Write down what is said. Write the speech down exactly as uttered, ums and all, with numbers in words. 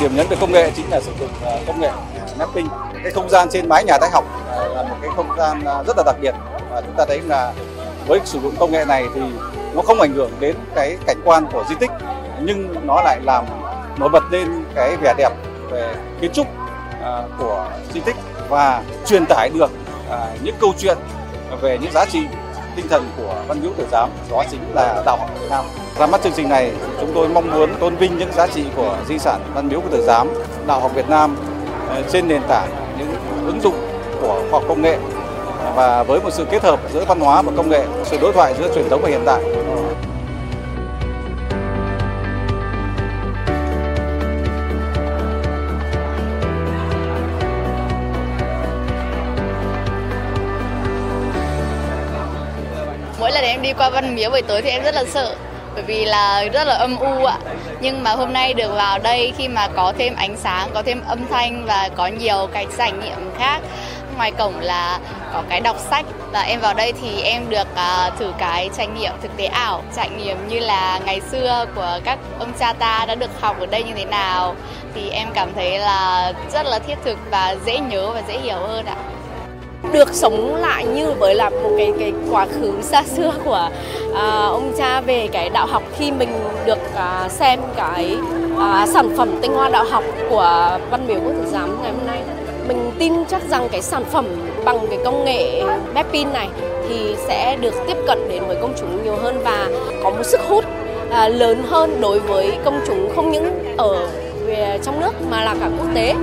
điểm nhấn về công nghệ chính là sử dụng công nghệ mapping. Cái không gian trên mái nhà Thái Học là một cái không gian rất là đặc biệt, và chúng ta thấy là với sử dụng công nghệ này thì nó không ảnh hưởng đến cái cảnh quan của di tích, nhưng nó lại làm nổi bật lên cái vẻ đẹp về kiến trúc của di tích và truyền tải được những câu chuyện về những giá trị tinh thần của Văn Miếu Quốc Tử Giám, đó chính là Đạo học Việt Nam. Ra mắt chương trình này, chúng tôi mong muốn tôn vinh những giá trị của di sản Văn Miếu Quốc Tử Giám, Đạo học Việt Nam trên nền tảng những ứng dụng của khoa học công nghệ và với một sự kết hợp giữa văn hóa và công nghệ, sự đối thoại giữa truyền thống và hiện đại. Mỗi lần em đi qua Văn Miếu buổi tối thì em rất là sợ, bởi vì là rất là âm u ạ. Nhưng mà hôm nay được vào đây, khi mà có thêm ánh sáng, có thêm âm thanh và có nhiều cái trải nghiệm khác. Ngoài cổng là có cái đọc sách, và em vào đây thì em được uh, thử cái trải nghiệm thực tế ảo, trải nghiệm như là ngày xưa của các ông cha ta đã được học ở đây như thế nào. Thì em cảm thấy là rất là thiết thực và dễ nhớ và dễ hiểu hơn ạ. Được sống lại như với là một cái cái quá khứ xa xưa của à, ông cha về cái đạo học, khi mình được à, xem cái à, sản phẩm tinh hoa đạo học của Văn Miếu Quốc Tử Giám ngày hôm nay, mình tin chắc rằng cái sản phẩm bằng cái công nghệ mapping này thì sẽ được tiếp cận đến với công chúng nhiều hơn và có một sức hút à, lớn hơn đối với công chúng, không những ở về trong nước mà là cả quốc tế.